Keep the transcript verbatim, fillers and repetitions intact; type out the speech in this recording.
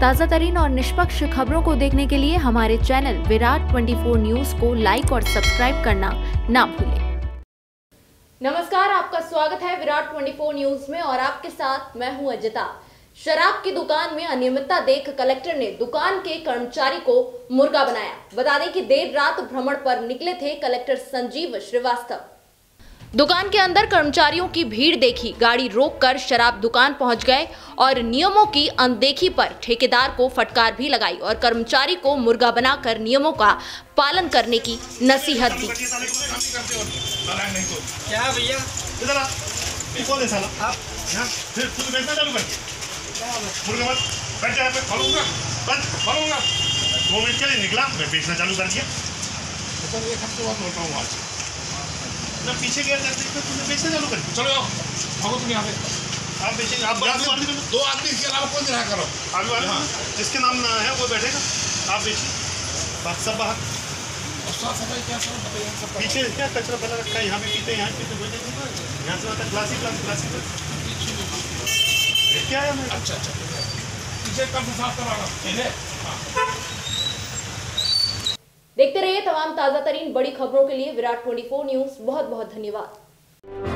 ताज़ा तरीन और निष्पक्ष खबरों को देखने के लिए हमारे चैनल विराट चौबीस न्यूज को लाइक और सब्सक्राइब करना ना भूलें। नमस्कार, आपका स्वागत है विराट चौबीस न्यूज में और आपके साथ मैं हूं अजिता। शराब की दुकान में अनियमितता देख कलेक्टर ने दुकान के कर्मचारी को मुर्गा बनाया। बता दें कि देर रात भ्रमण पर निकले थे कलेक्टर संजीव श्रीवास्तव। दुकान के अंदर कर्मचारियों की भीड़ देखी, गाड़ी रोककर शराब दुकान पहुंच गए और नियमों की अनदेखी पर ठेकेदार को फटकार भी लगाई और कर्मचारी को मुर्गा बनाकर नियमों का पालन करने की नसीहत दी। क्या भैया आप मत बैठ जाए, खोलूंगा बस खोलूंगा, दो मिनट के लिए निकला, मैं बेचना चालू कर दिया। तो ये सब तो बात बोल रहा हूँ आज ना, पीछे गया जाते तो तुमने बेचना चालू कर दिया। चलो आओ भागो, तुम यहाँ पे आप बेचेंगे, आप दो आदमी इसके अलावा कौन दिखा करो आगे वाले, हाँ जिसके नाम ना है वो बैठेगा, आप बेचिए। बात सब बाहर पीछे क्या कचरा फैला रखा है, यहाँ पे पीते यहाँ पीते बोलते यहाँ से आता क्लासी क्लासी क्लासी क्या है मैं? अच्छा अच्छा देखते रहिए तमाम ताजा तरीन बड़ी खबरों के लिए विराट चौबीस न्यूज। बहुत बहुत धन्यवाद।